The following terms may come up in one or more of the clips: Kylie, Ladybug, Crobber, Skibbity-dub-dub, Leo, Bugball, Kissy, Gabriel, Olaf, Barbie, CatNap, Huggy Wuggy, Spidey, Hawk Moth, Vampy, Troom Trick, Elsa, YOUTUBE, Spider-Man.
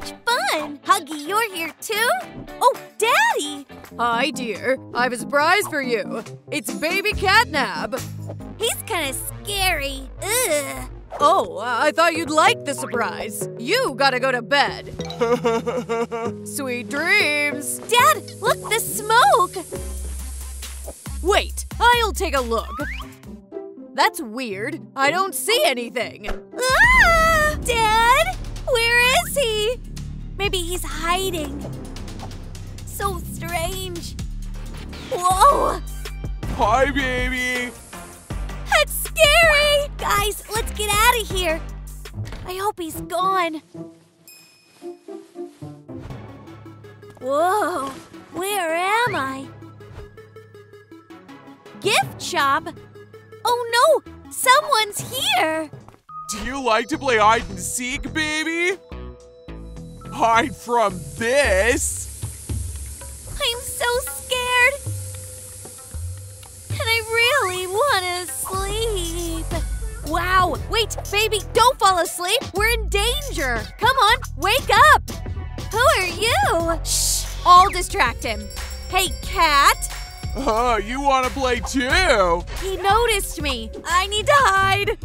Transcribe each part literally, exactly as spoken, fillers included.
much fun! Huggy, you're here too? Oh, Daddy! Hi, dear. I have a surprise for you. It's baby CatNap. He's kind of scary. Ugh. Oh, I thought you'd like the surprise. You gotta go to bed. Sweet dreams. Dad, look, the smoke! Wait, I'll take a look. That's weird. I don't see anything. Ah! Dad, where is he? Maybe he's hiding. So strange. Whoa! Hi, baby. That's scary! Guys, let's get out of here. I hope he's gone. Whoa, where am I? Gift shop? Oh no, someone's here! Do you like to play hide and seek, baby? Hide from this? I'm so scared. And I really want to sleep. Wow, wait, baby, don't fall asleep. We're in danger. Come on, wake up. Who are you? Shh, I'll distract him. Hey, cat. Oh, you want to play too? He noticed me. I need to hide.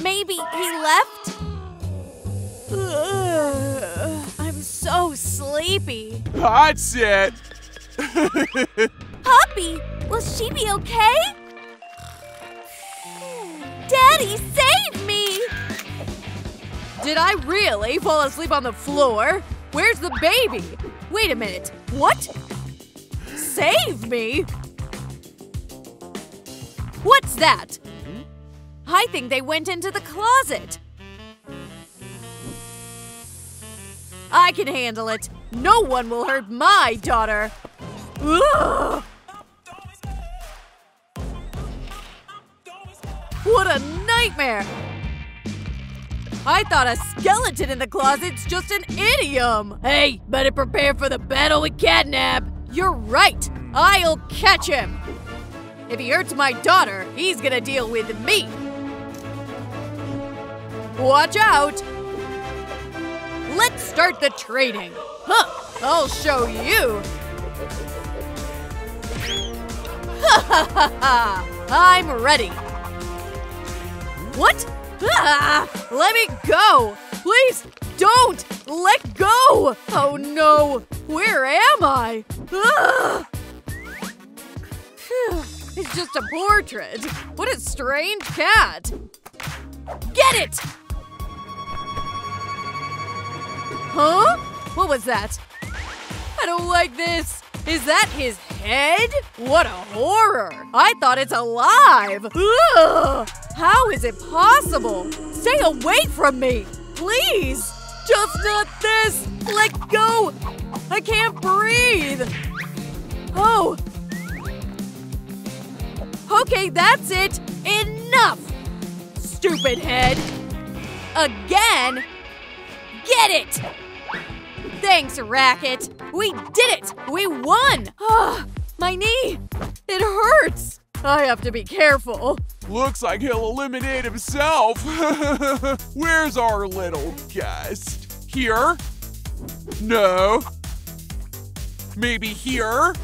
Maybe he left? Ugh, I'm so sleepy. That's it. Puppy, will she be okay? Daddy, save me! Did I really fall asleep on the floor? Where's the baby? Wait a minute. What? Save me? What's that? I think they went into the closet. I can handle it. No one will hurt my daughter. Ugh. What a nightmare! I thought a skeleton in the closet's just an idiom! Hey, better prepare for the battle with CatNap! You're right! I'll catch him! If he hurts my daughter, he's gonna deal with me! Watch out! Let's start the training! Huh! I'll show you! Ha ha ha ha! I'm ready! What? Ah, let me go! Please don't let go! Oh no! Where am I? Ah. It's just a portrait. What a strange cat. Get it! Huh? What was that? I don't like this. Is that his head? What a horror! I thought it's alive! Ugh! How is it possible? Stay away from me! Please! Just not this! Let go! I can't breathe! Oh! Okay, that's it! Enough! Stupid head! Again? Get it! Thanks, Racket! We did it! We won! Oh, my knee! It hurts! I have to be careful. Looks like he'll eliminate himself. Where's our little guest? Here? No. Maybe here?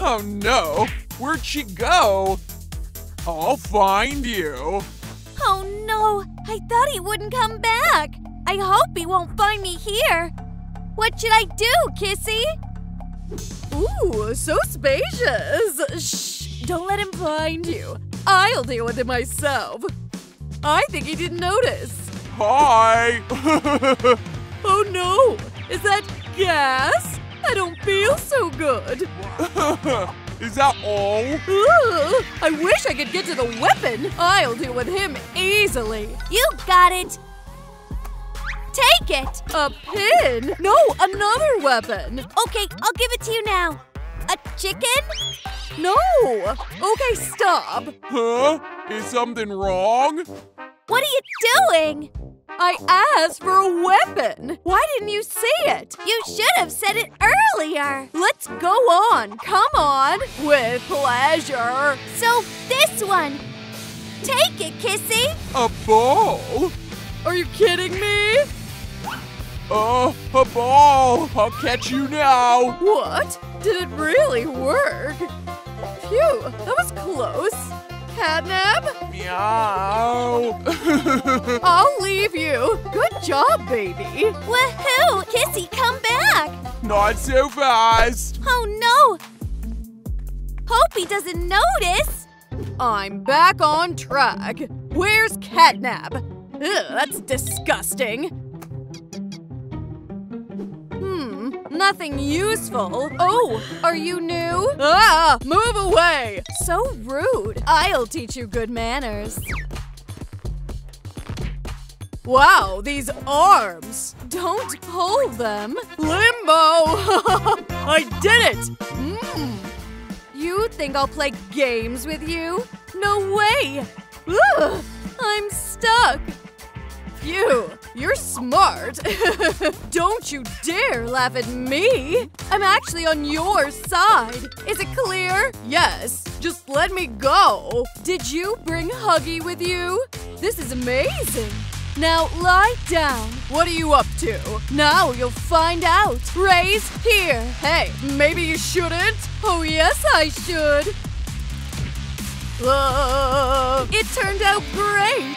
Oh no, where'd she go? I'll find you. Oh no, I thought he wouldn't come back. I hope he won't find me here. What should I do, Kissy? Ooh, so spacious. Shh, don't let him find you. I'll deal with it myself. I think he didn't notice. Hi. Oh no, is that gas? I don't feel so good. Is that all? Ooh, I wish I could get to the weapon. I'll deal with him easily. You got it. Take it! A pin? No, another weapon! Okay, I'll give it to you now. A chicken? No! Okay, stop! Huh? Is something wrong? What are you doing? I asked for a weapon! Why didn't you see it? You should have said it earlier! Let's go on! Come on! With pleasure! So, this one! Take it, Kissy! A ball? you kidding me? Oh, a ball! I'll catch you now! What? Did it really work? Phew, that was close. CatNap? Meow! I'll leave you. Good job, baby. Woohoo! Kissy, come back! Not so fast! Oh no! Hope he doesn't notice! I'm back on track. Where's CatNap? Ugh, that's disgusting. Nothing useful. Oh, are you new? Ah, move away. So rude. I'll teach you good manners. Wow, these arms. Don't hold them. Limbo. I did it. Mm. You think I'll play games with you? No way. Ugh, I'm stuck. You, you're smart. Don't you dare laugh at me. I'm actually on your side. Is it clear? Yes. Just let me go. Did you bring Huggy with you? This is amazing. Now lie down. What are you up to? Now you'll find out. Raise here. Hey, maybe you shouldn't. Oh, yes, I should. Uh, it turned out great.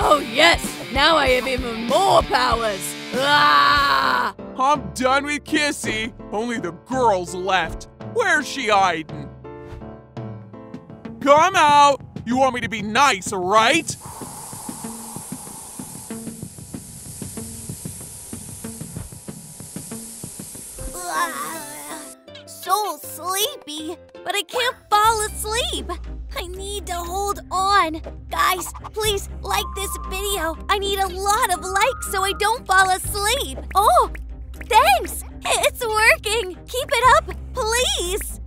Oh yes! Now I have even more powers! Ah! I'm done with Kissy! Only the girl's left! Where's she hiding? Come out! You want me to be nice, right? So sleepy, but I can't fall asleep! I need to hold on. Guys, please like this video. I need a lot of likes so I don't fall asleep. Oh, thanks. It's working. Keep it up, please.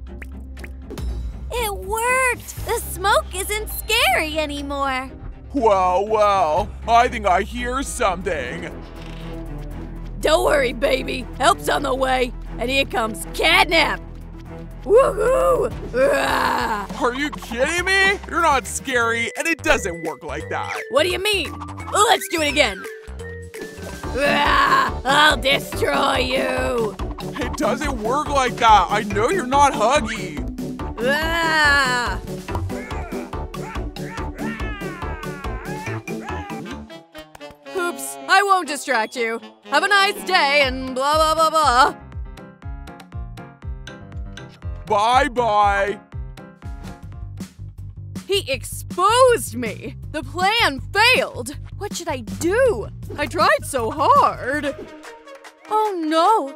It worked. The smoke isn't scary anymore. Wow, wow. I think I hear something. Don't worry, baby. Help's on the way. And here comes CatNap. Woohoo! Are you kidding me? You're not scary, and it doesn't work like that. What do you mean? Let's do it again. I'll destroy you. It doesn't work like that. I know you're not Huggy. Oops, I won't distract you. Have a nice day and blah, blah, blah, blah. Bye-bye. He exposed me. The plan failed. What should I do? I tried so hard. Oh, no.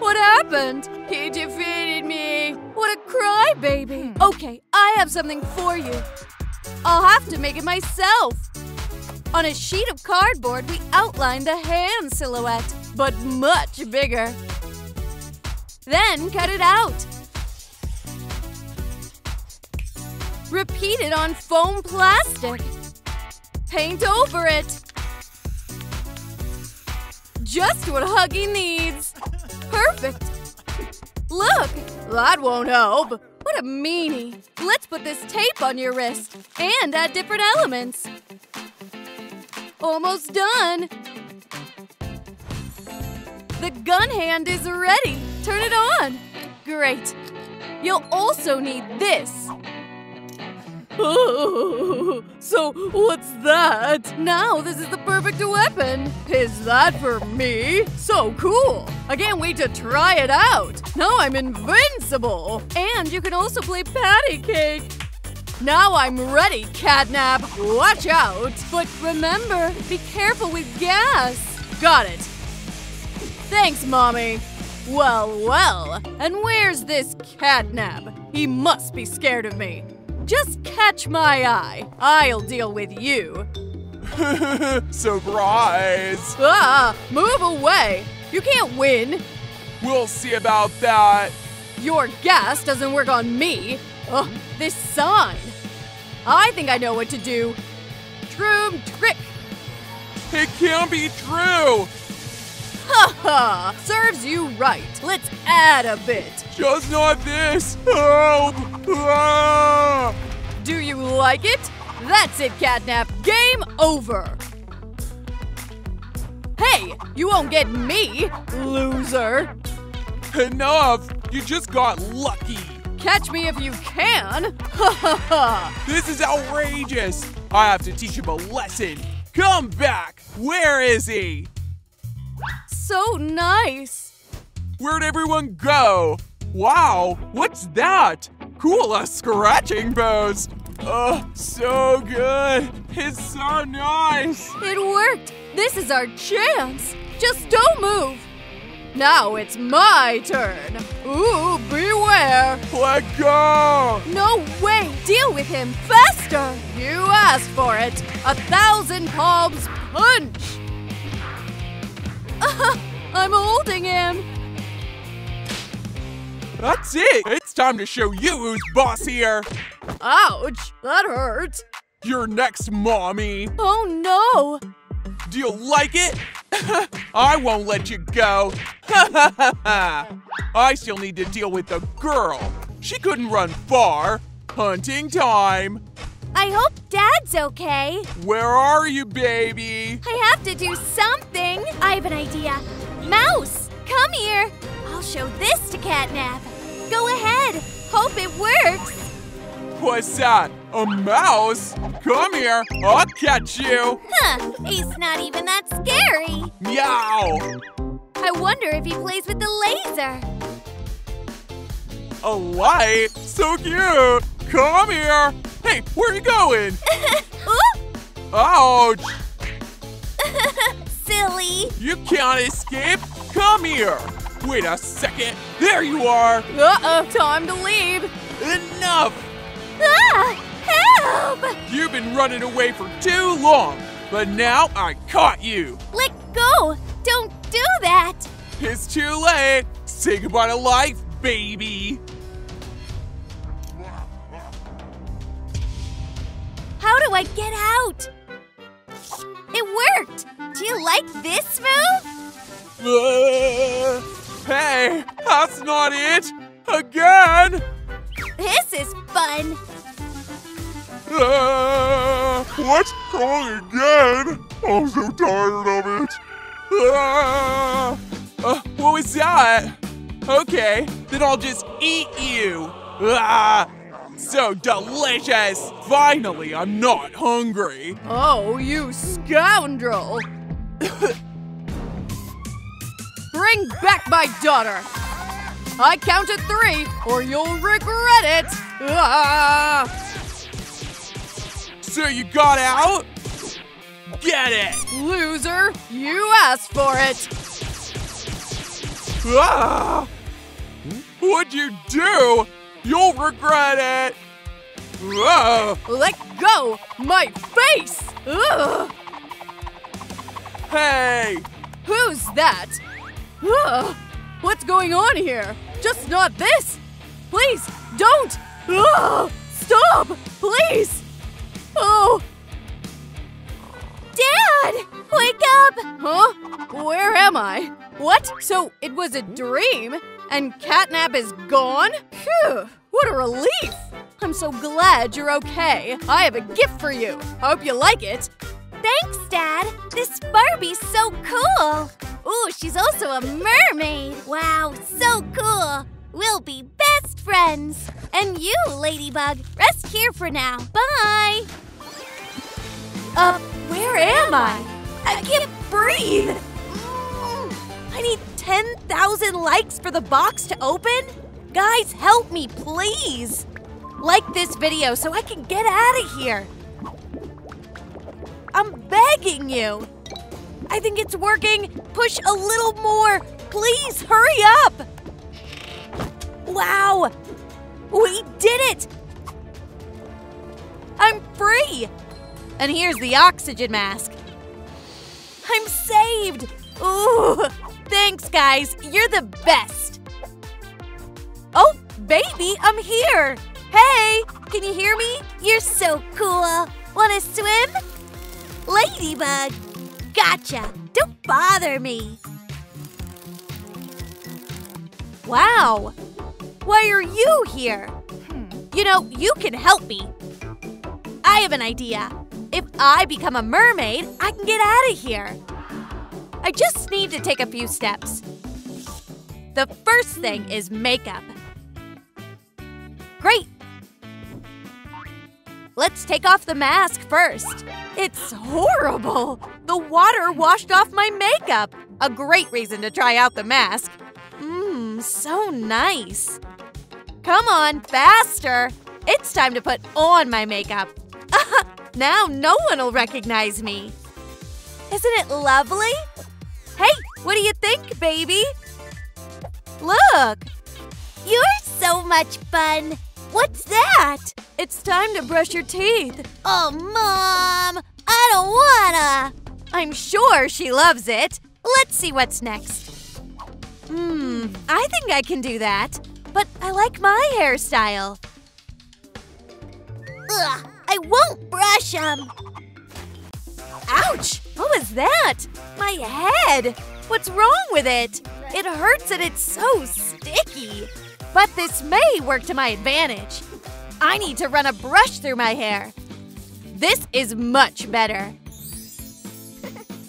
What happened? He defeated me. What a crybaby. Okay, I have something for you. I'll have to make it myself. On a sheet of cardboard, we outlined the hand silhouette, but much bigger. Then cut it out. Repeat it on foam plastic. Paint over it. Just what Huggy needs. Perfect. Look, that won't help. What a meanie. Let's put this tape on your wrist and add different elements. Almost done. The gun hand is ready. Turn it on. Great. You'll also need this. Oh, so what's that? Now this is the perfect weapon. Is that for me? So cool. I can't wait to try it out. Now I'm invincible. And you can also play patty cake. Now I'm ready, CatNap. Watch out. But remember, be careful with gas. Got it. Thanks, Mommy. Well, well. And where's this CatNap? He must be scared of me. Just catch my eye. I'll deal with you. Surprise! Ah, move away. You can't win. We'll see about that. Your gas doesn't work on me. Ugh, this sign. I think I know what to do. Troom Trick. It can't be true. Ha ha! Serves you right. Let's add a bit. Just not this. Help! Ah! Do you like it? That's it, CatNap. Game over. Hey, you won't get me, loser. Enough! You just got lucky. Catch me if you can. Ha ha ha. This is outrageous. I have to teach him a lesson. Come back. Where is he? So nice. Where'd everyone go? Wow, what's that? Cool, a scratching post. Oh, so good. It's so nice. It worked. This is our chance. Just don't move. Now it's my turn. Ooh, beware. Let go. No way. Deal with him faster. You asked for it. A thousand palms punch. Uh, I'm holding him. That's it. It's time to show you who's boss here. Ouch, that hurts. You're next, mommy. Oh, no. Do you like it? I won't let you go. I still need to deal with the girl. She couldn't run far. Hunting time. I hope Dad's okay. Where are you, baby? I have to do something. I have an idea. Mouse, come here. I'll show this to CatNap. Go ahead. Hope it works. What's that? A mouse? Come here. I'll catch you. Huh. He's not even that scary. Meow. I wonder if he plays with the laser. A light? So cute. Come here. Hey, where are you going? Ouch. Silly. You can't escape. Come here. Wait a second. There you are. Uh-oh. Time to leave. Enough. Ah, help! You've been running away for too long, but now I caught you. Let go! Don't do that! It's too late. Say goodbye to life, baby. How do I get out? It worked. Do you like this move? Uh, hey, that's not it. Again. This is fun! Uh, what's wrong again? I'm so tired of it! Uh, uh, what was that? Okay, then I'll just eat you! Uh, so delicious! Finally, I'm not hungry! Oh, you scoundrel! Bring back my daughter! I counted three, or you'll regret it! Ah. So you got out? Get it! Loser, you asked for it! Ah. What'd you do? You'll regret it! Ah. Let go! My face! Ugh. Hey! Who's that? Ugh. What's going on here? Just not this! Please, don't! Ugh, stop! Please! Oh! Dad! Wake up! Huh? Where am I? What? So it was a dream? And CatNap is gone? Phew! What a relief! I'm so glad you're okay. I have a gift for you. I hope you like it. Thanks, Dad! This Barbie's so cool! Ooh, she's also a mermaid! Wow, so cool! We'll be best friends! And you, Ladybug, rest here for now. Bye! Uh, where am I? I can't breathe! Mm, I need ten thousand likes for the box to open? Guys, help me, please! Like this video so I can get out of here! I'm begging you! I think it's working! Push a little more! Please, hurry up! Wow! We did it! I'm free! And here's the oxygen mask. I'm saved! Ooh! Thanks, guys! You're the best! Oh, baby! I'm here! Hey! Can you hear me? You're so cool! Wanna swim? Ladybug! Gotcha! Don't bother me! Wow! Why are you here? You know, you can help me. I have an idea. If I become a mermaid, I can get out of here. I just need to take a few steps. The first thing is makeup. Great! Let's take off the mask first. It's horrible! The water washed off my makeup! A great reason to try out the mask. Mmm, so nice. Come on, faster! It's time to put on my makeup. Now no one will recognize me. Isn't it lovely? Hey, what do you think, baby? Look! You're so much fun! What's that? It's time to brush your teeth. Oh, Mom! I don't wanna! I'm sure she loves it. Let's see what's next. Hmm, I think I can do that. But I like my hairstyle. Ugh, I won't brush them. Ouch! What was that? My head! What's wrong with it? It hurts and it's so sticky. But this may work to my advantage. I need to run a brush through my hair. This is much better.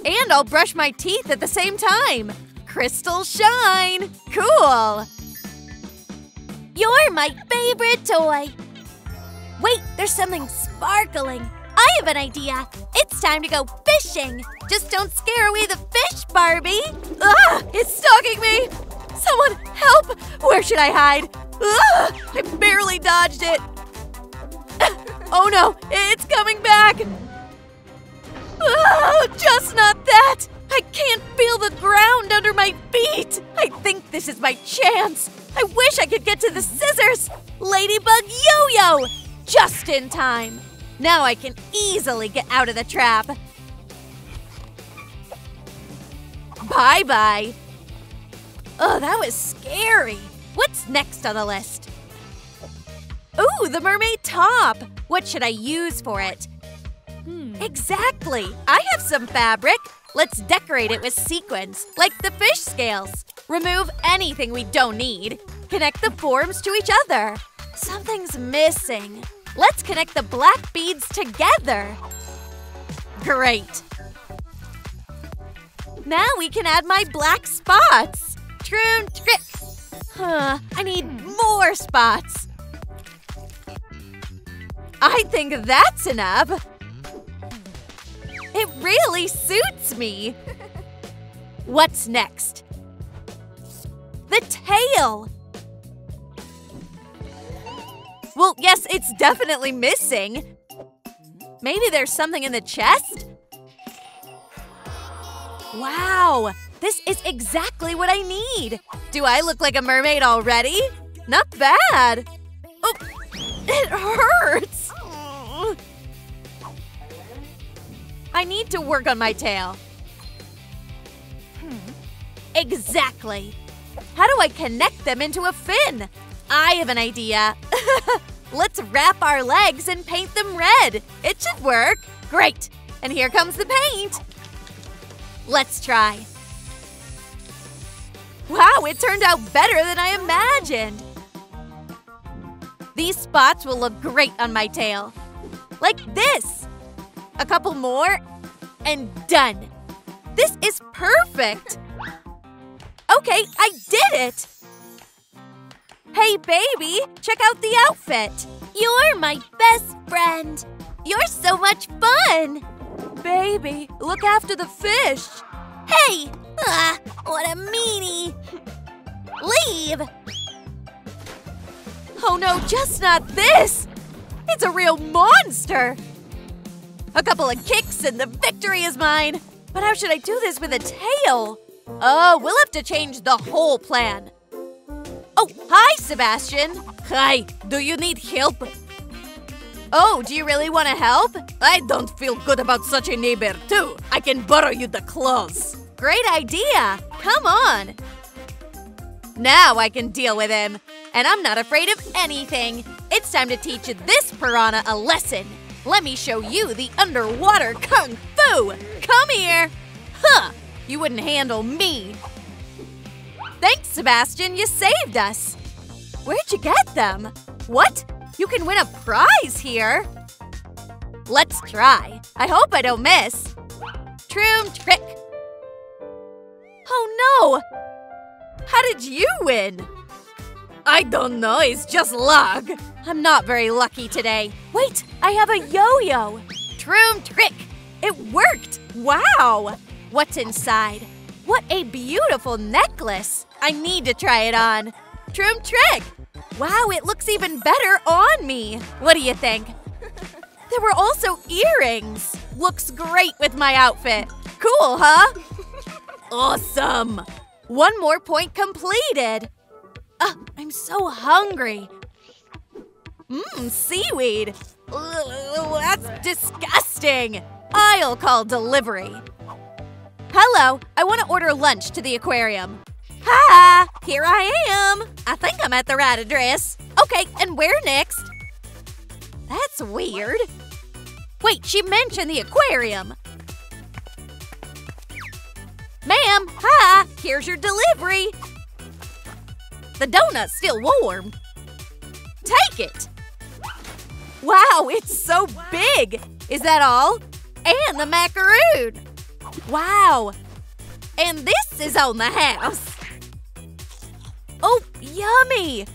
And I'll brush my teeth at the same time. Crystal shine! Cool! You're my favorite toy. Wait, there's something sparkling. I have an idea. It's time to go fishing. Just don't scare away the fish, Barbie. Ugh, it's stalking me. Someone help! Where should I hide? Ugh, I barely dodged it. Oh no, it's coming back. Oh, just not that. I can't feel the ground under my feet. I think this is my chance. I wish I could get to the scissors. Ladybug yo-yo. Just in time. Now I can easily get out of the trap. Bye-bye. Oh, that was scary. What's next on the list? Ooh, the mermaid top. What should I use for it? Hmm. Exactly. I have some fabric. Let's decorate it with sequins, like the fish scales. Remove anything we don't need. Connect the forms to each other. Something's missing. Let's connect the black beads together. Great. Now we can add my black spots. Troom Trick. Huh, I need more spots. I think that's enough. It really suits me. What's next? The tail. Well, yes, it's definitely missing. Maybe there's something in the chest? Wow, this is exactly what I need. Do I look like a mermaid already? Not bad. Oh, it hurts. I need to work on my tail. Exactly. How do I connect them into a fin? I have an idea. Let's wrap our legs and paint them red. It should work. Great. And here comes the paint. Let's try. Wow, it turned out better than I imagined. These spots will look great on my tail. Like this. A couple more, and done. This is perfect. Okay, I did it. Hey, baby, check out the outfit. You're my best friend. You're so much fun. Baby, look after the fish. Hey, ah, what a meanie. Leave. Oh no, just not this. It's a real monster. A couple of kicks and the victory is mine. But how should I do this with a tail? Oh, we'll have to change the whole plan. Oh, hi, Sebastian. Hi, do you need help? Oh, do you really want to help? I don't feel good about such a neighbor, too. I can borrow you the clothes. Great idea. Come on. Now I can deal with him. And I'm not afraid of anything. It's time to teach this piranha a lesson. Let me show you the underwater kung fu. Come here. Huh, you wouldn't handle me. Thanks, Sebastian, you saved us. Where'd you get them? What? You can win a prize here. Let's try. I hope I don't miss. Troom Trick. Oh no! How did you win? I don't know, it's just luck. I'm not very lucky today. Wait, I have a yo-yo. Troom Trick! It worked! Wow! What's inside? What a beautiful necklace! I need to try it on. Troom Trick! Wow, it looks even better on me. What do you think? There were also earrings. Looks great with my outfit. Cool, huh? Awesome! One more point completed. Uh, I'm so hungry. Mmm, seaweed. Ugh, that's disgusting. I'll call delivery. Hello, I want to order lunch to the aquarium. Hi, here I am. I think I'm at the right address. Okay, and where next? That's weird. Wait, she mentioned the aquarium. Ma'am, hi, here's your delivery. The donut's still warm. Take it. Wow, it's so big. Is that all? And the macaroon. Wow. And this is on the house. Oh, yummy.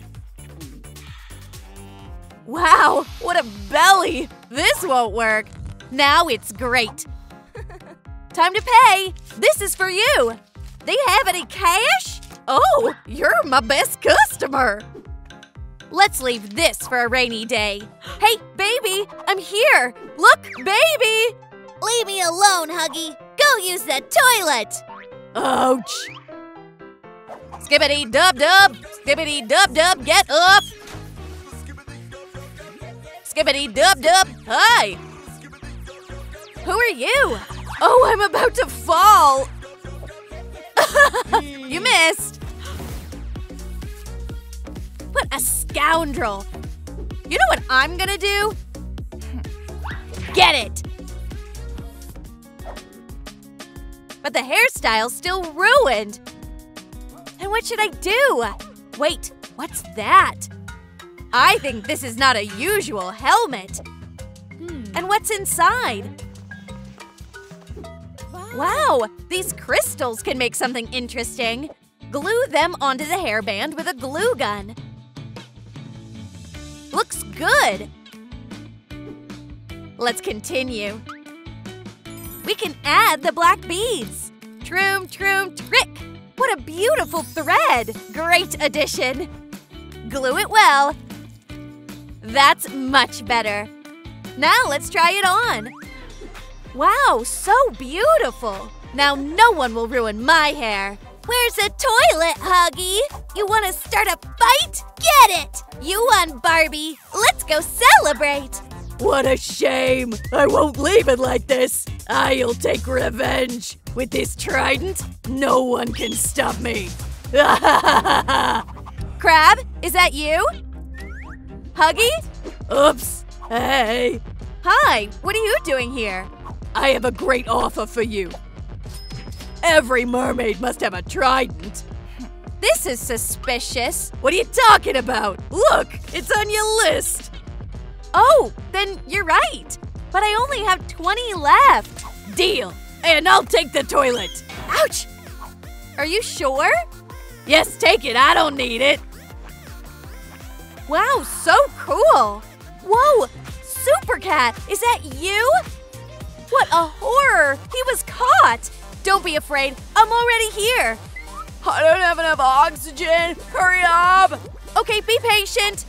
Wow, what a belly. This won't work. Now it's great. Time to pay. This is for you. Do you have any cash? Oh, you're my best customer. Let's leave this for a rainy day. Hey, baby, I'm here. Look, baby. Leave me alone, Huggy. Go use the toilet. Ouch. Skibbity-dub-dub. Skibbity-dub-dub, get up. Skibbity-dub-dub, hi. Who are you? Oh, I'm about to fall. You missed. What a scoundrel. You know what I'm gonna do? Get it. But the hairstyle's still ruined. And what should I do? Wait, what's that? I think this is not a usual helmet. Hmm. And what's inside? Wow. Wow, these crystals can make something interesting. Glue them onto the hairband with a glue gun. Looks good. Let's continue. We can add the black beads. Troom, troom, trick. What a beautiful thread. Great addition. Glue it well. That's much better. Now let's try it on. Wow, so beautiful. Now no one will ruin my hair. Where's the toilet, Huggy? You want to start a fight? Get it! You won, Barbie. Let's go celebrate. What a shame. I won't leave it like this. I'll take revenge. With this trident, no one can stop me. Crab, is that you? Huggy? Oops. Hey. Hi, what are you doing here? I have a great offer for you. Every mermaid must have a trident. This is suspicious. What are you talking about? Look, it's on your list. Oh, then you're right. But I only have twenty left. Deal. And I'll take the toilet. Ouch. Are you sure? Yes, take it. I don't need it. Wow, so cool. Whoa, Supercat, is that you? What a horror. He was caught. Don't be afraid. I'm already here. I don't have enough oxygen. Hurry up. Okay, be patient.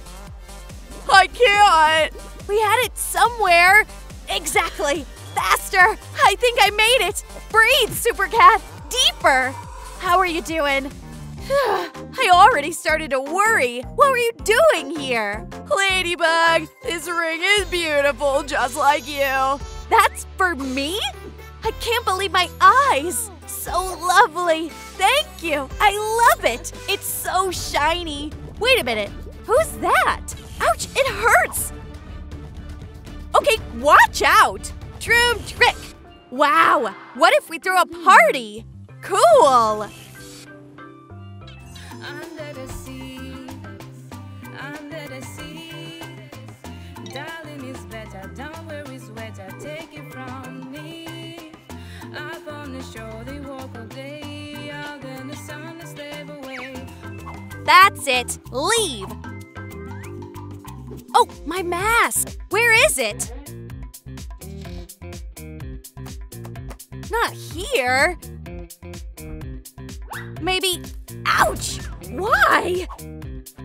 I can't. We had it somewhere. Exactly. Faster. I think I made it. Breathe, Supercat. Deeper. How are you doing? I already started to worry. What were you doing here? Ladybug, this ring is beautiful just like you. That's for me? I can't believe my eyes. So lovely. Thank you. I love it. It's so shiny. Wait a minute. Who's that? Ouch, it hurts. Okay, watch out. Troom Trick. Wow, what if we throw a party? Cool. Under the seas, under the seas, darling is better, don't wear his wetter, take it from me. Up on the shore they walk all day, all day. That's it. Leave. Oh, my mask. Where is it? Not here. Maybe… Ouch! Why?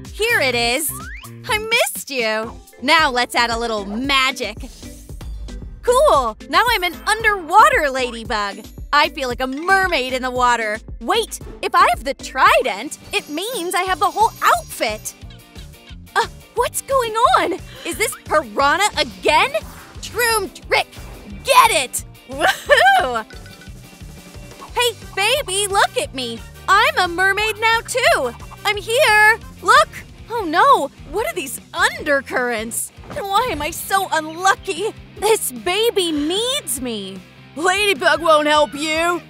Here it is. I missed you. Now let's add a little magic. Cool! Now I'm an underwater ladybug. I feel like a mermaid in the water. Wait, if I have the trident, it means I have the whole outfit. Uh, what's going on? Is this piranha again? Troom Trick! Get it! Woohoo! Hey, baby, look at me. I'm a mermaid now, too. I'm here. Look. Oh, no. What are these undercurrents? And why am I so unlucky? This baby needs me. Ladybug won't help you.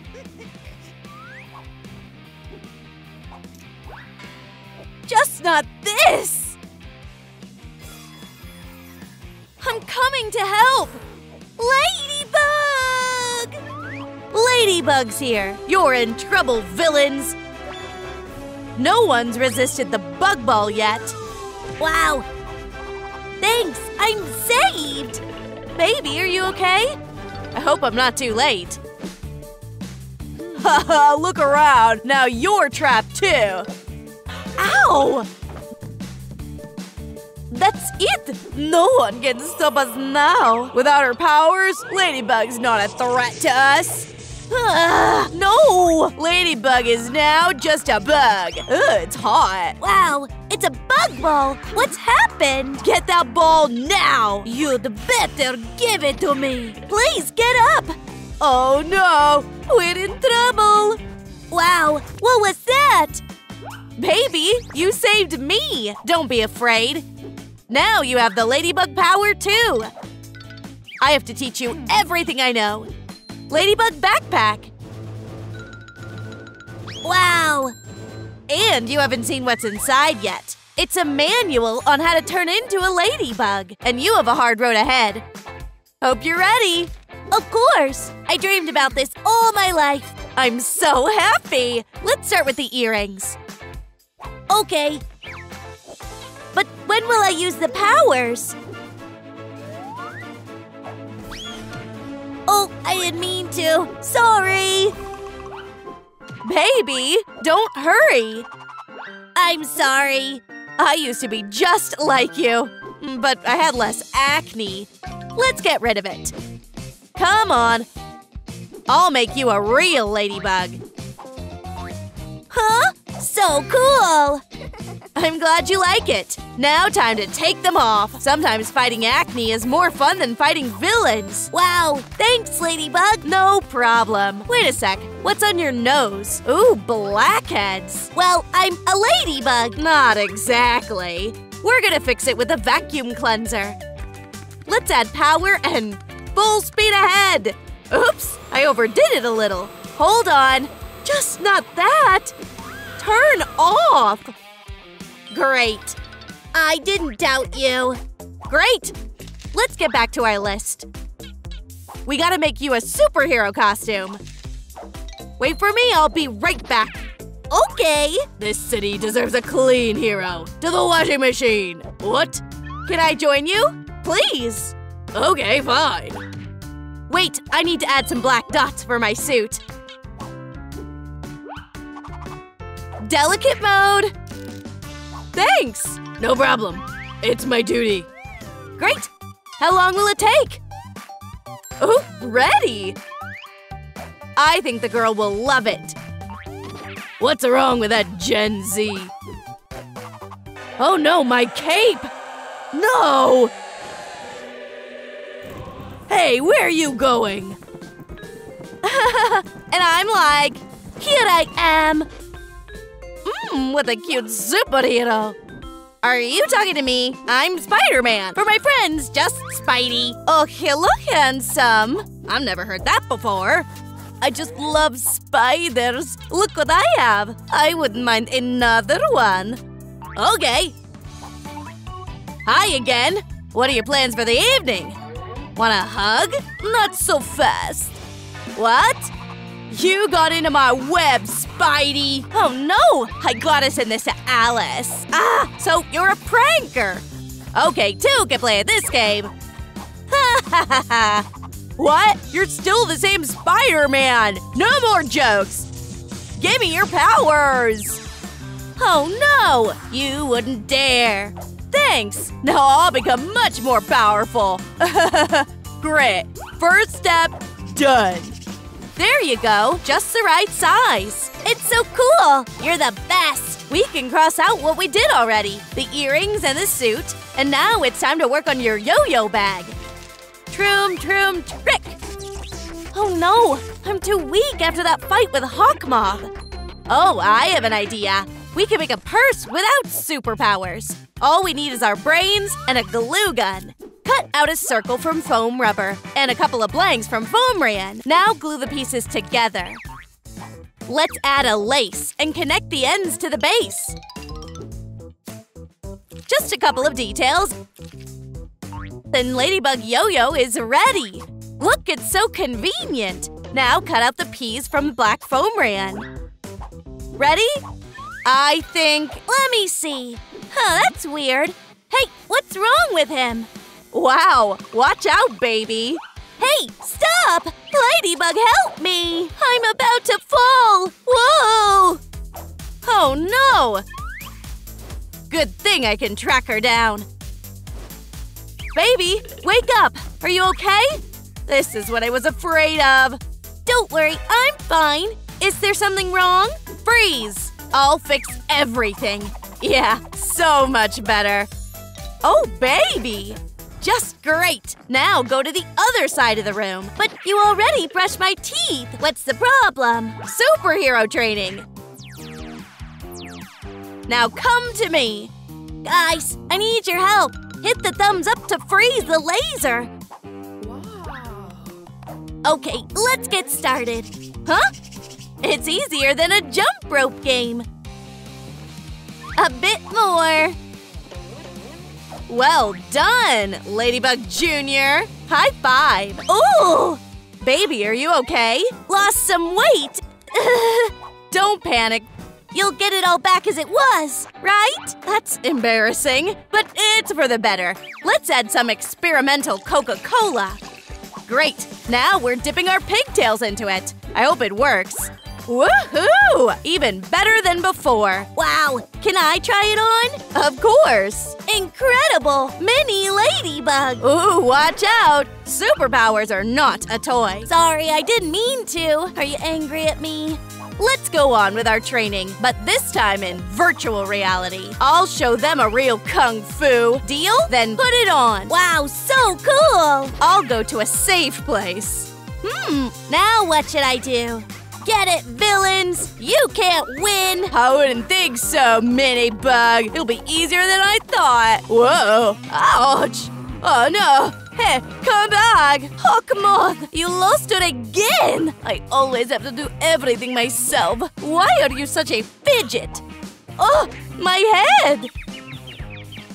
Just not this. I'm coming to help. Ladybug! Ladybug's here. You're in trouble, villains. No one's resisted the bug ball yet. Wow. Thanks, I'm saved. Baby, are you okay? I hope I'm not too late. Haha, look around. Now you're trapped too. Ow! That's it! No one can stop us now! Without her powers, Ladybug's not a threat to us! Uh, no! Ladybug is now just a bug! Ugh, it's hot! Wow, it's a bug ball! What's happened? Get that ball now! You'd better give it to me! Please, get up! Oh no! We're in trouble! Wow, what was that? Baby, you saved me! Don't be afraid! Now you have the ladybug power, too! I have to teach you everything I know! Ladybug backpack! Wow! And you haven't seen what's inside yet. It's a manual on how to turn into a ladybug. And you have a hard road ahead. Hope you're ready! Of course! I dreamed about this all my life! I'm so happy! Let's start with the earrings. Okay. But when will I use the powers? Oh, I didn't mean to. Sorry! Baby, don't hurry! I'm sorry. I used to be just like you, but I had less acne. Let's get rid of it. Come on. I'll make you a real ladybug. Huh? So cool! I'm glad you like it. Now time to take them off. Sometimes fighting acne is more fun than fighting villains. Wow, thanks, Ladybug. No problem. Wait a sec, what's on your nose? Ooh, blackheads. Well, I'm a ladybug. Not exactly. We're gonna fix it with a vacuum cleanser. Let's add power and full speed ahead. Oops, I overdid it a little. Hold on. Just not that. Turn off! Great. I didn't doubt you. Great. Let's get back to our list. We gotta make you a superhero costume. Wait for me, I'll be right back. Okay. This city deserves a clean hero. To the washing machine. What? Can I join you? Please. Okay, fine. Wait, I need to add some black dots for my suit. Delicate mode. Thanks! No problem. It's my duty. Great! How long will it take? Oh, ready! I think the girl will love it. What's wrong with that Gen Z? Oh no, my cape! No! Hey, where are you going? And I'm like, here I am! Mmm, what a cute superhero! Are you talking to me? I'm Spider-Man. For my friends, just Spidey. Oh, hello, handsome. I've never heard that before. I just love spiders. Look what I have. I wouldn't mind another one. Okay. Hi again. What are your plans for the evening? Want a hug? Not so fast. What? You got into my web, Spidey! Oh no! I gotta send this to Alice! Ah! So you're a pranker! Okay, two can play this game! Ha ha ha ha! What? You're still the same Spider-Man! No more jokes! Give me your powers! Oh no! You wouldn't dare! Thanks! Now I'll become much more powerful! Great! First step, done! There you go! Just the right size! It's so cool! You're the best! We can cross out what we did already! The earrings and the suit! And now it's time to work on your yo-yo bag! Troom Troom Trick! Oh no! I'm too weak after that fight with Hawk Moth! Oh, I have an idea! We can make a purse without superpowers! All we need is our brains and a glue gun! Cut out a circle from foam rubber and a couple of blanks from foam rayon. Now glue the pieces together. Let's add a lace and connect the ends to the base. Just a couple of details. Then Ladybug Yo-Yo is ready! Look, it's so convenient! Now cut out the peas from black foam rayon. Ready? I think… Let me see. Huh, that's weird. Hey, what's wrong with him? Wow, watch out, baby! Hey, stop! Ladybug, help me! I'm about to fall! Whoa! Oh no! Good thing I can track her down. Baby, wake up! Are you okay? This is what I was afraid of! Don't worry, I'm fine! Is there something wrong? Freeze! I'll fix everything! Yeah, so much better! Oh, baby! Just great! Now go to the other side of the room! But you already brushed my teeth! What's the problem? Superhero training! Now come to me! Guys, I need your help! Hit the thumbs up to freeze the laser! Wow. Okay, let's get started! Huh? It's easier than a jump rope game! A bit more! Well done, Ladybug Junior! High five! Ooh! Baby, are you okay? Lost some weight! Don't panic! You'll get it all back as it was, right? That's embarrassing, but it's for the better. Let's add some experimental Coca-Cola. Great! Now we're dipping our pigtails into it. I hope it works. Woohoo! Even better than before. Wow! Can I try it on? Of course! Incredible! Mini Ladybug! Ooh, watch out! Superpowers are not a toy. Sorry, I didn't mean to. Are you angry at me? Let's go on with our training, but this time in virtual reality. I'll show them a real kung fu. Deal? Then put it on. Wow, so cool! I'll go to a safe place. Hmm, now what should I do? Get it, villains! You can't win! I wouldn't think so, Minibug. It'll be easier than I thought. Whoa, ouch! Oh no! Hey, come back! Hawk Moth, you lost it again! I always have to do everything myself. Why are you such a fidget? Oh, my head!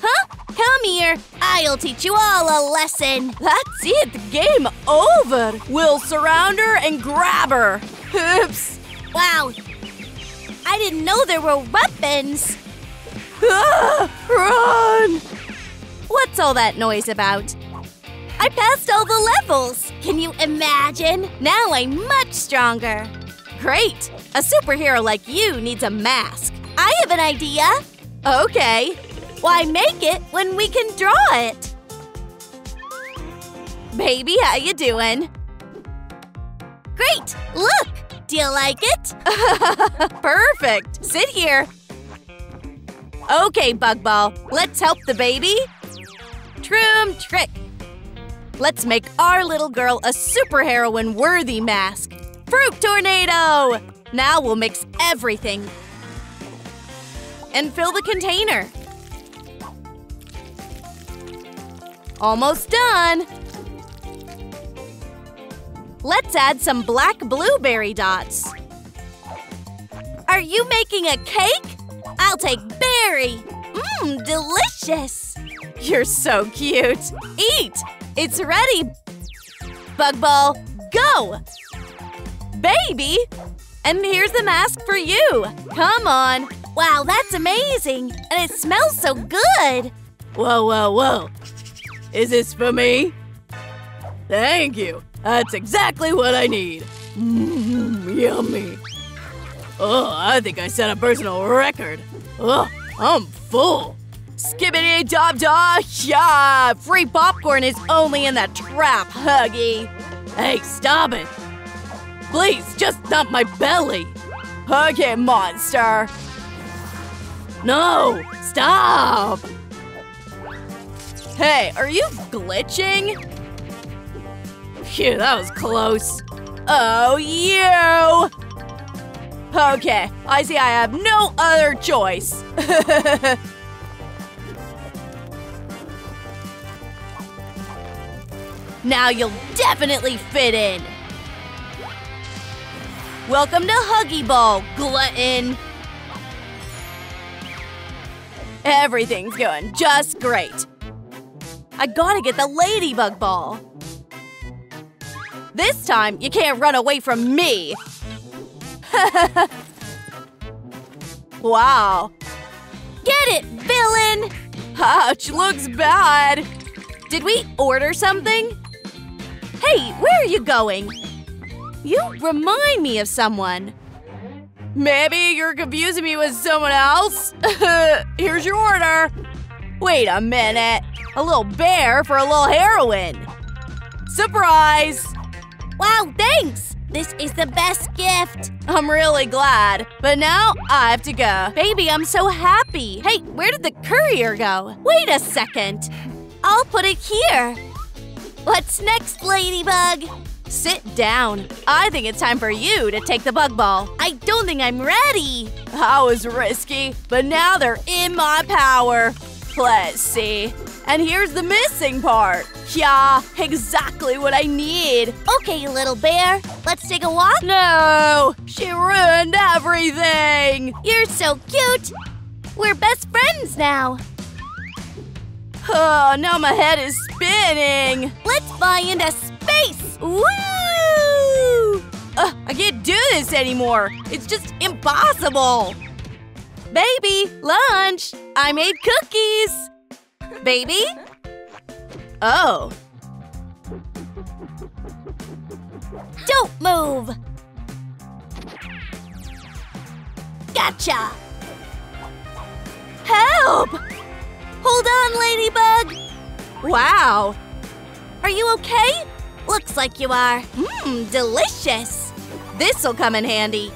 Huh? Come here. I'll teach you all a lesson. That's it. Game over. We'll surround her and grab her. Oops. Wow. I didn't know there were weapons. Ah, run! What's all that noise about? I passed all the levels! Can you imagine? Now I'm much stronger! Great! A superhero like you needs a mask. I have an idea! Okay. Why make it when we can draw it? Baby, how you doing? Great! Look! Do you like it? Perfect! Sit here! Okay, Bugball, let's help the baby. Troom Trick! Let's make our little girl a superheroine worthy mask. Fruit tornado! Now we'll mix everything. And fill the container. Almost done. Let's add some black blueberry dots. Are you making a cake? I'll take berry. Mmm, delicious. You're so cute. Eat. It's ready! Bugball, go! baby! And here's the mask for you! Come on! Wow, that's amazing! And it smells so good! Whoa, whoa, whoa! Is this for me? Thank you! That's exactly what I need! Mmm, yummy! Oh, I think I set a personal record! Oh, I'm full! Skibbity dob da yeah! Free popcorn is only in that trap, Huggy! Hey, stop it! Please, just dump my belly! Okay, monster! No! Stop! Hey, are you glitching? Phew, that was close. Oh, you! Okay, I see I have no other choice. Now you'll definitely fit in. Welcome to Huggy Ball, glutton! Everything's going just great. I gotta get the Ladybug Ball. This time, you can't run away from me! Wow. Get it, villain! Ouch, looks bad. Did we order something? Hey, where are you going? You remind me of someone. Maybe you're confusing me with someone else? Here's your order. Wait a minute. A little bear for a little heroin. Surprise! Wow, thanks! This is the best gift. I'm really glad, but now I have to go. Baby, I'm so happy. Hey, where did the courier go? Wait a second. I'll put it here. What's next, Ladybug? Sit down. I think it's time for you to take the bug ball. I don't think I'm ready. That was risky, but now they're in my power. Let's see. And here's the missing part. Yeah, exactly what I need. Okay, little bear. Let's take a walk? No, she ruined everything. You're so cute. We're best friends now. Oh, now my head is spinning. Let's fly into space. Woo! Uh, I can't do this anymore. It's just impossible. Baby, lunch. I made cookies. Baby? Oh. Don't move. Gotcha. Help! Hold on, Ladybug. Wow. Are you okay? Looks like you are. Mmm, delicious. This'll come in handy.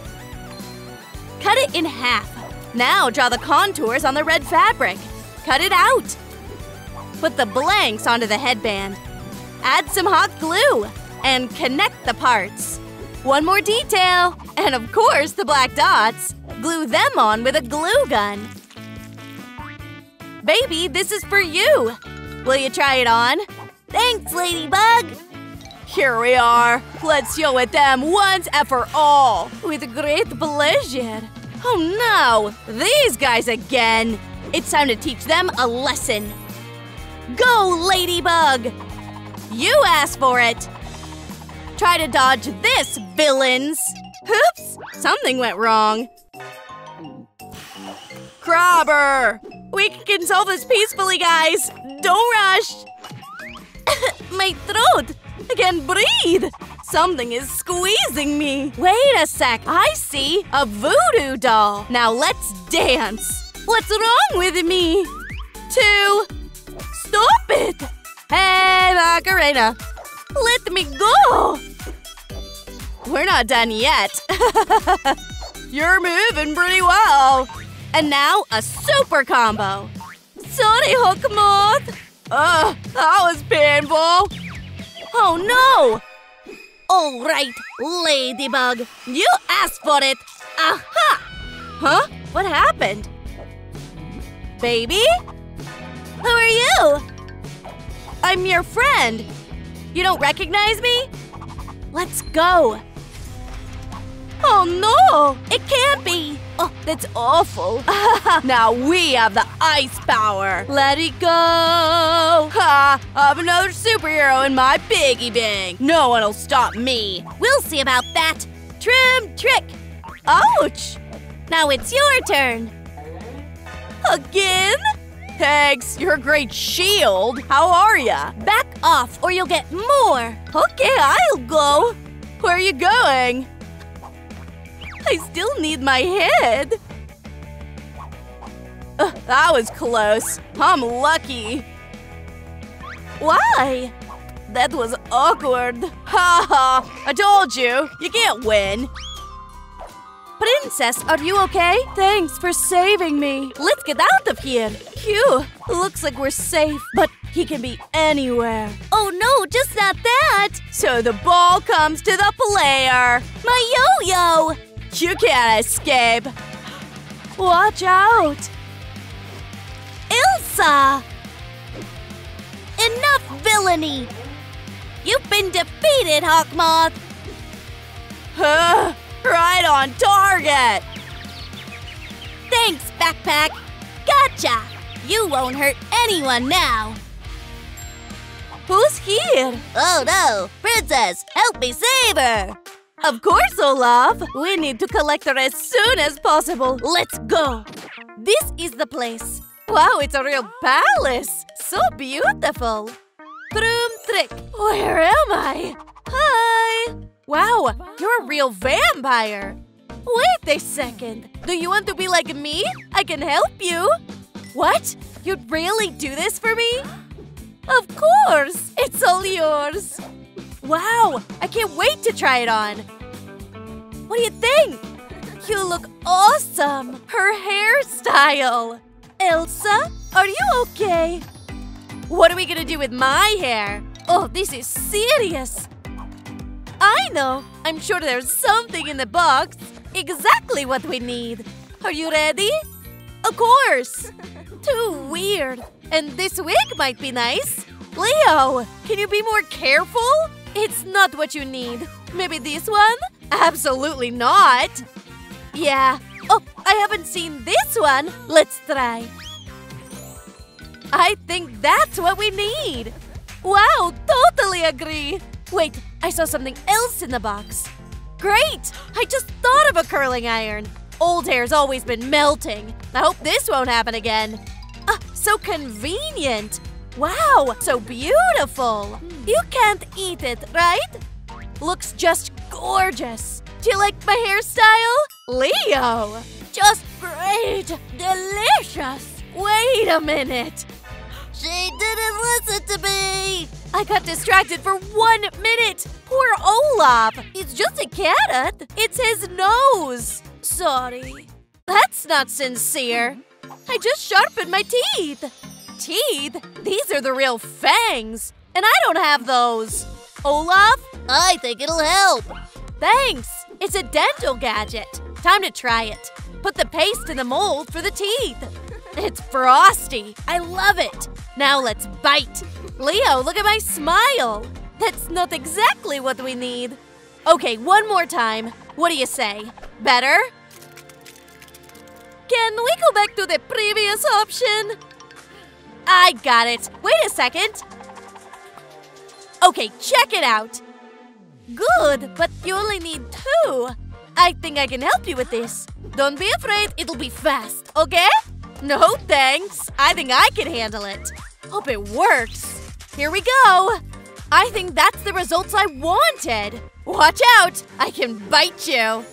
Cut it in half. Now draw the contours on the red fabric. Cut it out. Put the blanks onto the headband. Add some hot glue and connect the parts. One more detail, and of course the black dots. Glue them on with a glue gun. Baby, this is for you. Will you try it on? Thanks, Ladybug. Here we are. Let's deal with them once and for all. With great pleasure. Oh no, these guys again. It's time to teach them a lesson. Go, Ladybug! You asked for it! Try to dodge this, villains! Oops! Something went wrong. Crobber! We can solve this peacefully, guys! Don't rush! My throat! I can't breathe! Something is squeezing me! Wait a sec! I see a voodoo doll! Now let's dance! What's wrong with me? Two... Stop it! Hey, Macarena! Let me go! We're not done yet. You're moving pretty well. And now a super combo. Sorry, Hawk Moth. Ugh, that was painful. Oh no! All right, Ladybug. You asked for it. Aha! Huh? What happened? Baby? Who are you? I'm your friend. You don't recognize me? Let's go. Oh no, it can't be. Oh, that's awful. Now we have the ice power. Let it go. Ha, I have another superhero in my piggy bank. No one will stop me. We'll see about that. Troom Trick! Ouch! Now it's your turn! Again? Thanks, you're a great shield! How are ya? Back off or you'll get more! Okay, I'll go! Where are you going? I still need my head! Uh, that was close! I'm lucky! Why? That was awkward! Ha ha! I told you! You can't win! Princess, are you okay? Thanks for saving me. Let's get out of here. Phew, looks like we're safe, but he can be anywhere. Oh no, just not that. So the ball comes to the player. My yo-yo. You can't escape. Watch out. Elsa. Enough villainy. You've been defeated, Hawk Moth. Huh? Right on target! Thanks, backpack! Gotcha! You won't hurt anyone now! Who's here? Oh no! Princess, help me save her! Of course, Olaf! We need to collect her as soon as possible! Let's go! This is the place! Wow, it's a real palace! So beautiful! Troom Trick! Where am I? Hi! Wow, you're a real vampire! Wait a second! Do you want to be like me? I can help you! What? You'd really do this for me? Of course! It's all yours! Wow, I can't wait to try it on! What do you think? You look awesome! Her hairstyle! Elsa, are you okay? What are we gonna do with my hair? Oh, this is serious! I know! I'm sure there's something in the box! Exactly what we need! Are you ready? Of course! Too weird! And this wig might be nice! Leo! Can you be more careful? It's not what you need! Maybe this one? Absolutely not! Yeah! Oh, I haven't seen this one! Let's try! I think that's what we need! Wow! Totally agree! Wait! I saw something else in the box. Great! I just thought of a curling iron. Old hair's always been melting. I hope this won't happen again. Ah, so convenient. Wow, so beautiful. You can't eat it, right? Looks just gorgeous. Do you like my hairstyle? Leo! Just great! Delicious! Wait a minute. She didn't listen to me! I got distracted for one minute! Poor Olaf! It's just a carrot! It's his nose! Sorry. That's not sincere. I just sharpened my teeth! Teeth? These are the real fangs! And I don't have those! Olaf? I think it'll help! Thanks! It's a dental gadget! Time to try it! Put the paste in the mold for the teeth! It's frosty! I love it! Now let's bite! Leo, look at my smile! That's not exactly what we need! Okay, one more time! What do you say? Better? Can we go back to the previous option? I got it! Wait a second! Okay, check it out! Good, but you only need two! I think I can help you with this! Don't be afraid, it'll be fast, okay? No thanks! I think I can handle it! Hope it works! Here we go! I think that's the results I wanted! Watch out! I can bite you!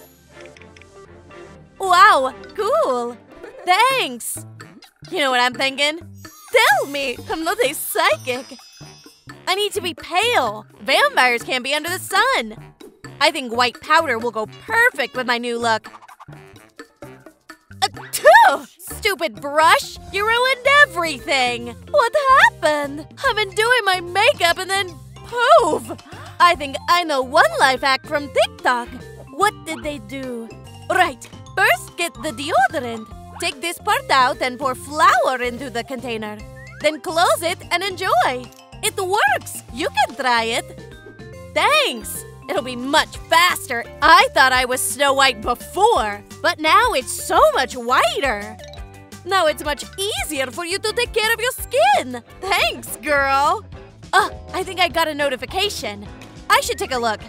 Wow! Cool! Thanks! You know what I'm thinking? Tell me! I'm not a psychic! I need to be pale! Vampires can't be under the sun! I think white powder will go perfect with my new look! Achoo! Stupid brush! You ruined everything! What happened? I've been doing my makeup and then poof! I think I know one life hack from TikTok! What did they do? Right! First get the deodorant! Take this part out and pour flour into the container. Then close it and enjoy! It works! You can try it! Thanks! It'll be much faster! I thought I was Snow White before! But now it's so much whiter! Now it's much easier for you to take care of your skin! Thanks, girl! Oh, I think I got a notification. I should take a look.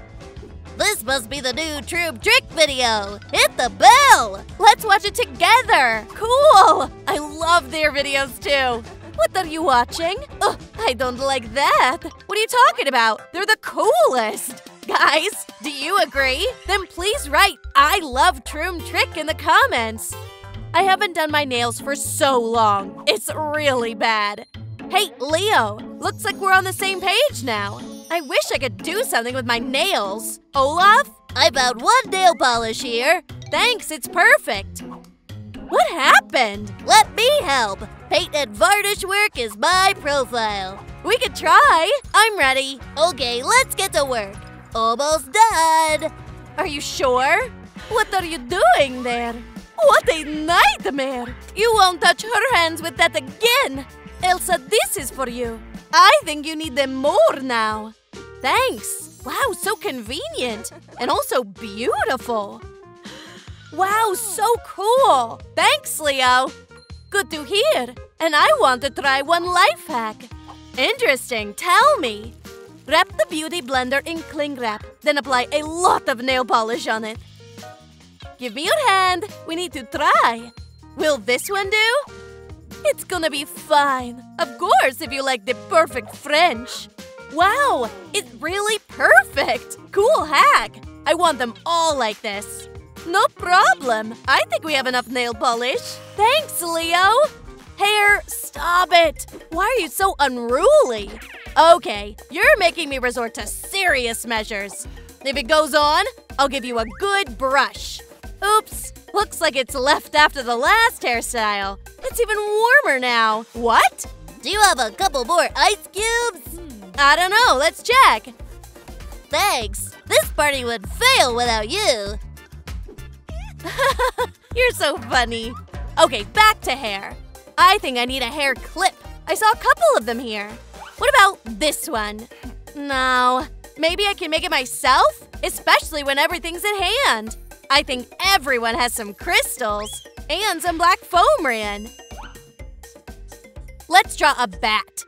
This must be the new Troom Trick video. Hit the bell. Let's watch it together. Cool. I love their videos too. What are you watching? Ugh, I don't like that. What are you talking about? They're the coolest. Guys, do you agree? Then please write I love Troom Trick in the comments. I haven't done my nails for so long. It's really bad. Hey, Leo, looks like we're on the same page now. I wish I could do something with my nails. Olaf, I bought one nail polish here. Thanks, it's perfect. What happened? Let me help. Paint and varnish work is my profile. We could try. I'm ready. Okay, let's get to work. Almost done. Are you sure? What are you doing there? What a nightmare. You won't touch her hands with that again. Elsa, this is for you. I think you need them more now. Thanks. Wow, so convenient. And also beautiful. Wow, so cool. Thanks, Leo. Good to hear. And I want to try one life hack. Interesting. Tell me. Wrap the beauty blender in cling wrap. Then apply a lot of nail polish on it. Give me your hand. We need to try. Will this one do? It's gonna be fine. Of course, if you like the perfect French. Wow, it's really perfect. Cool hack. I want them all like this. No problem. I think we have enough nail polish. Thanks, Leo. Hair, stop it. Why are you so unruly? Okay, you're making me resort to serious measures. If it goes on, I'll give you a good brush. Oops, looks like it's left after the last hairstyle. It's even warmer now. What? Do you have a couple more ice cubes? I don't know, let's check. Thanks, this party would fail without you. You're so funny. Okay, back to hair. I think I need a hair clip. I saw a couple of them here. What about this one? No, maybe I can make it myself, especially when everything's at hand. I think everyone has some crystals and some black foam ran. Let's draw a bat.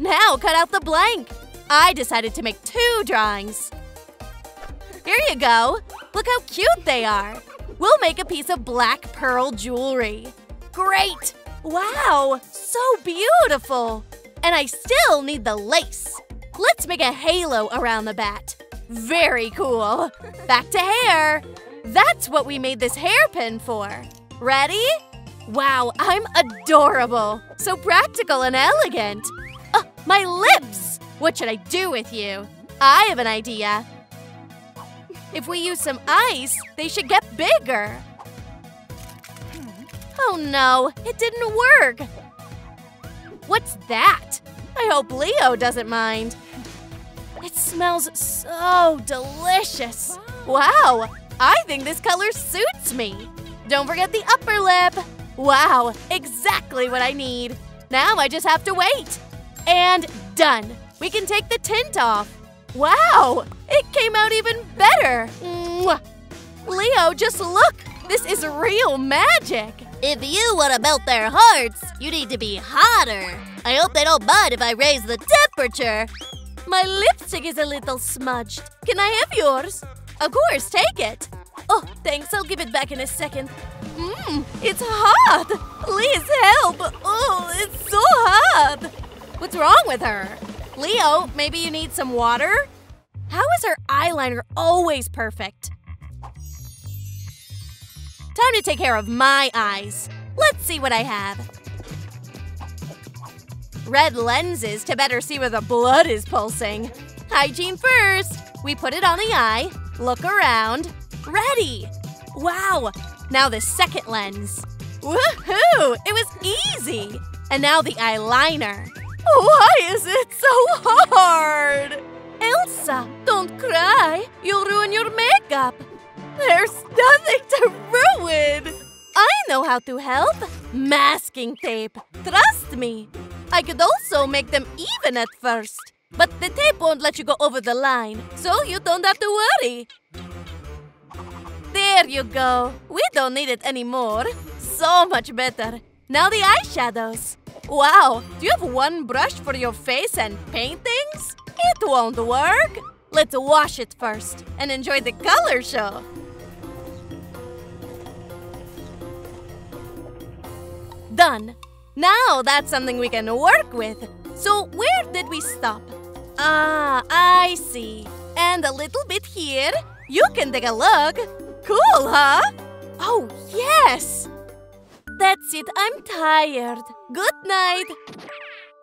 Now cut out the blank. I decided to make two drawings. Here you go. Look how cute they are. We'll make a piece of black pearl jewelry. Great. Wow, so beautiful. And I still need the lace. Let's make a halo around the bat. Very cool. Back to hair. That's what we made this hairpin for. Ready? Wow, I'm adorable. So practical and elegant. Oh, my lips. What should I do with you? I have an idea. If we use some ice, they should get bigger. Oh no, it didn't work. What's that? I hope Leo doesn't mind. It smells so delicious. Wow, I think this color suits me. Don't forget the upper lip. Wow, exactly what I need. Now I just have to wait. And done. We can take the tint off. Wow, it came out even better. Mwah. Leo, just look. This is real magic. If you want to melt their hearts, you need to be hotter. I hope they don't mind if I raise the temperature. My lipstick is a little smudged. Can I have yours? Of course, take it. Oh, thanks. I'll give it back in a second. Mmm, it's hot. Please help. Oh, it's so hot. What's wrong with her? Leo, maybe you need some water? How is her eyeliner always perfect? Time to take care of my eyes. Let's see what I have. Red lenses to better see where the blood is pulsing. Hygiene first. We put it on the eye. Look around. Ready. Wow. Now the second lens. Woohoo! It was easy. And now the eyeliner. Why is it so hard? Elsa, don't cry. You'll ruin your makeup. There's nothing to ruin. I know how to help. Masking tape. Trust me. I could also make them even at first. But the tape won't let you go over the line, so you don't have to worry. There you go. We don't need it anymore. So much better. Now the eyeshadows. Wow, do you have one brush for your face and paintings? It won't work. Let's wash it first and enjoy the color show. Done. Now that's something we can work with. So where did we stop? Ah, I see. And a little bit here. You can take a look. Cool, huh? Oh, yes! That's it. I'm tired. Good night.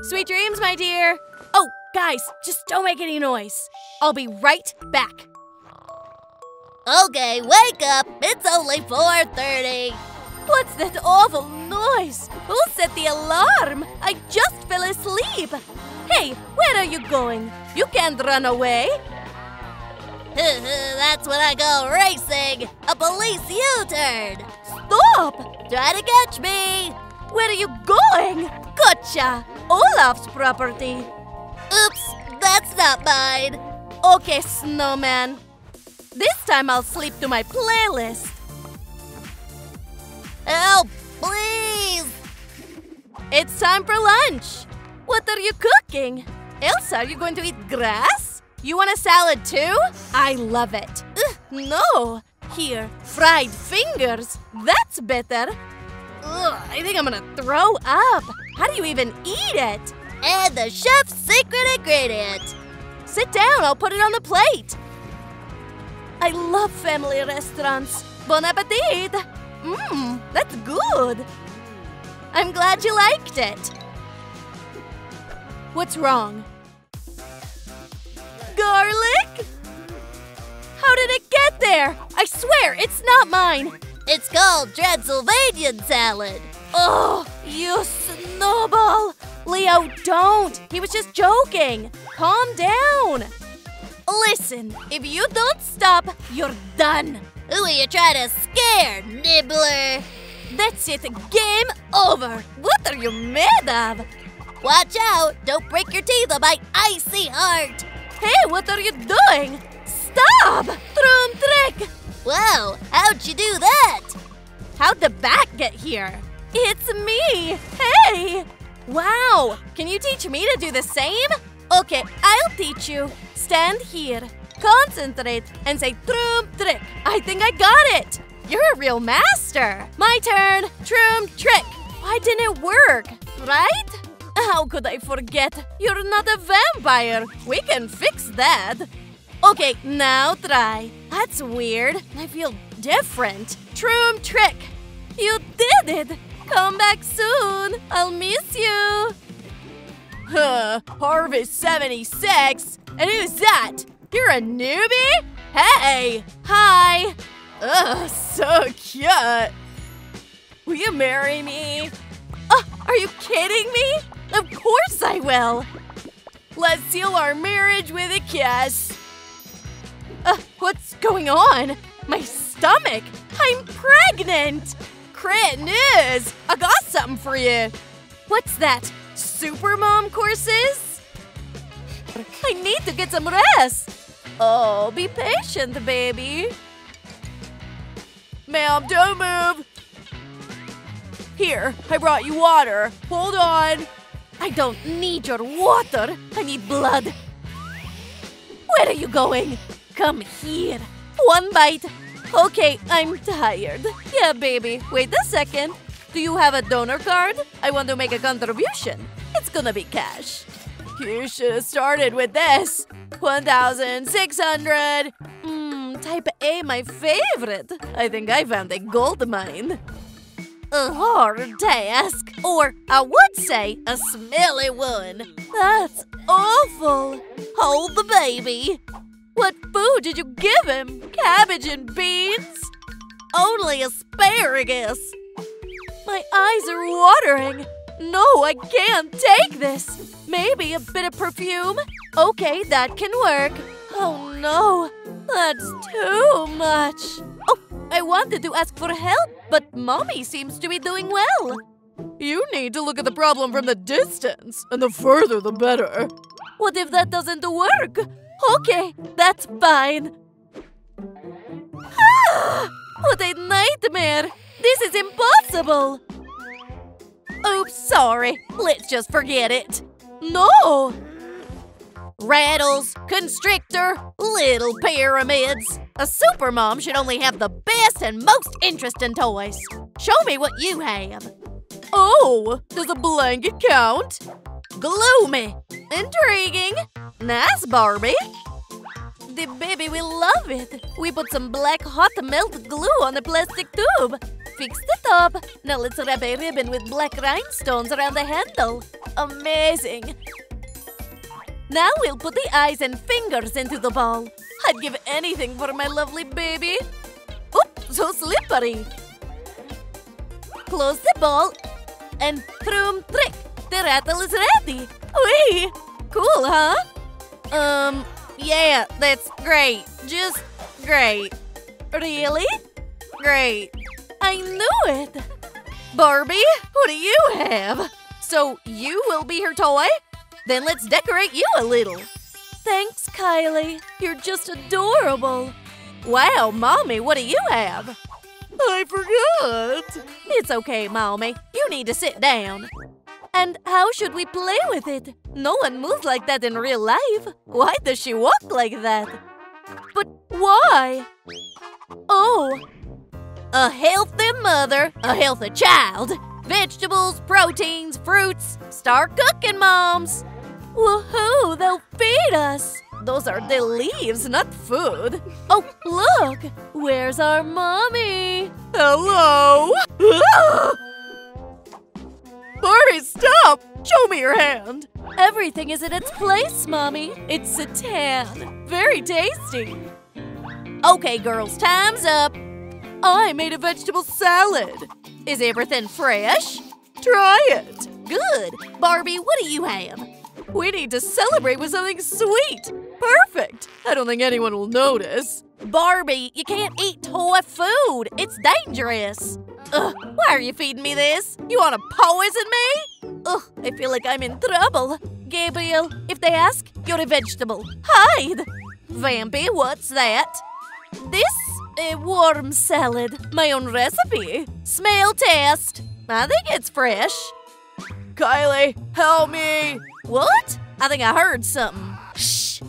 Sweet dreams, my dear. Oh, guys, just don't make any noise. I'll be right back. Okay, wake up. It's only four thirty. What's that awful noise? Who set the alarm? I just fell asleep. Hey, where are you going? You can't run away. That's when I go racing. A police U-turn. Stop! Try to catch me. Where are you going? Gotcha! Olaf's property. Oops, that's not mine. Okay, snowman. This time I'll sleep to my playlist. Help, please! It's time for lunch. What are you cooking? Elsa, are you going to eat grass? You want a salad too? I love it. Ugh, no. Here, fried fingers. That's better. Ugh, I think I'm gonna throw up. How do you even eat it? And the chef's secret ingredient. Sit down, I'll put it on the plate. I love family restaurants. Bon appetit. Mmm, that's good. I'm glad you liked it. What's wrong? Garlic? How did it get there? I swear, it's not mine. It's called Transylvanian salad. Oh, you snowball. Leo, don't. He was just joking. Calm down. Listen, if you don't stop, you're done. Who are you trying to scare, nibbler? That's it. Game over. What are you made of? Watch out. Don't break your teeth on my icy heart. Hey, what are you doing? Stop! Troom Trick! Whoa, how'd you do that? How'd the bat get here? It's me! Hey! Wow, can you teach me to do the same? Okay, I'll teach you. Stand here, concentrate, and say Troom Trick. I think I got it! You're a real master! My turn, Troom Trick! Why didn't it work, right? How could I forget? You're not a vampire! We can fix that! Okay, now try. That's weird. I feel different. Troom Trick! You did it! Come back soon! I'll miss you! Huh, Harvest seventy-six? And who's that? You're a newbie? Hey! Hi! Ugh, so cute! Will you marry me? Oh, are you kidding me? Of course I will! Let's seal our marriage with a kiss! Uh, what's going on? My stomach! I'm pregnant! Crit news! I got something for you! What's that? Supermom courses? I need to get some rest! Oh, be patient, baby! Ma'am, don't move! Here, I brought you water. Hold on! I don't need your water! I need blood! Where are you going? Come here. One bite. Okay, I'm tired. Yeah, baby. Wait a second. Do you have a donor card? I want to make a contribution. It's gonna be cash. You should have started with this. one thousand six hundred. Mmm, type A, my favorite. I think I found a gold mine. A hard task. Or, I would say, a smelly one. That's awful. Hold the baby. What food did you give him? Cabbage and beans? Only asparagus. My eyes are watering. No, I can't take this. Maybe a bit of perfume? Okay, that can work. Oh no, that's too much. Oh, I wanted to ask for help, but Mommy seems to be doing well. You need to look at the problem from the distance, and the further the better. What if that doesn't work? Okay, that's fine. Ah, what a nightmare! This is impossible! Oops, sorry. Let's just forget it. No! rattles, constrictor, little pyramids. A supermom should only have the best and most interesting toys. Show me what you have. Oh, does a blanket count? Gloomy, intriguing, nice Barbie. The baby will love it. We put some black hot melted glue on a plastic tube. Fixed the top. Now let's wrap a ribbon with black rhinestones around the handle. Amazing. Now we'll put the eyes and fingers into the ball. I'd give anything for my lovely baby. Oops, so slippery. Close the ball and Troom Trick. The rattle is ready. Whee! Cool, huh? Um, yeah, that's great. Just great. Really? Great. I knew it. Barbie, what do you have? So you will be her toy? Then let's decorate you a little. Thanks, Kylie. You're just adorable. Wow, Mommy, what do you have? I forgot. It's okay, Mommy. You need to sit down. And how should we play with it? No one moves like that in real life. Why does she walk like that? But why? Oh. A healthy mother, a healthy child. Vegetables, proteins, fruits. Start cooking, moms. Woohoo, they'll feed us. Those are the leaves, not food. Oh, look. Where's our mommy? Hello. Barbie, stop. Show me your hand. Everything is in its place, Mommy. It's seitan. Very tasty. Okay, girls, time's up. I made a vegetable salad. Is everything fresh? Try it. Good. Barbie, what do you have? We need to celebrate with something sweet. Perfect. I don't think anyone will notice. Barbie, you can't eat toy food. It's dangerous. Ugh, why are you feeding me this? You want to poison me? Ugh, I feel like I'm in trouble. Gabriel, if they ask, you're a vegetable. Hide! Vampy, what's that? This? A warm salad. My own recipe. Smell test. I think it's fresh. Kylie, help me! What? I think I heard something. Shh!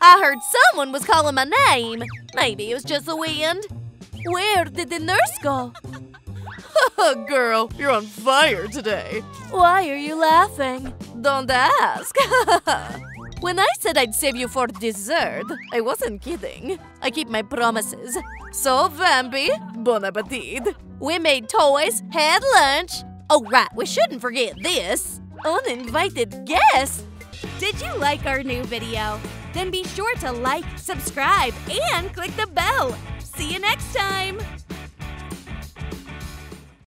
I heard someone was calling my name. Maybe it was just the wind. Where did the nurse go? Girl, you're on fire today. Why are you laughing? Don't ask. When I said I'd save you for dessert, I wasn't kidding. I keep my promises. So, Vampy, bon appetit. We made toys, had lunch. Oh, right, we shouldn't forget this. Uninvited guest. Did you like our new video? Then be sure to like, subscribe, and click the bell.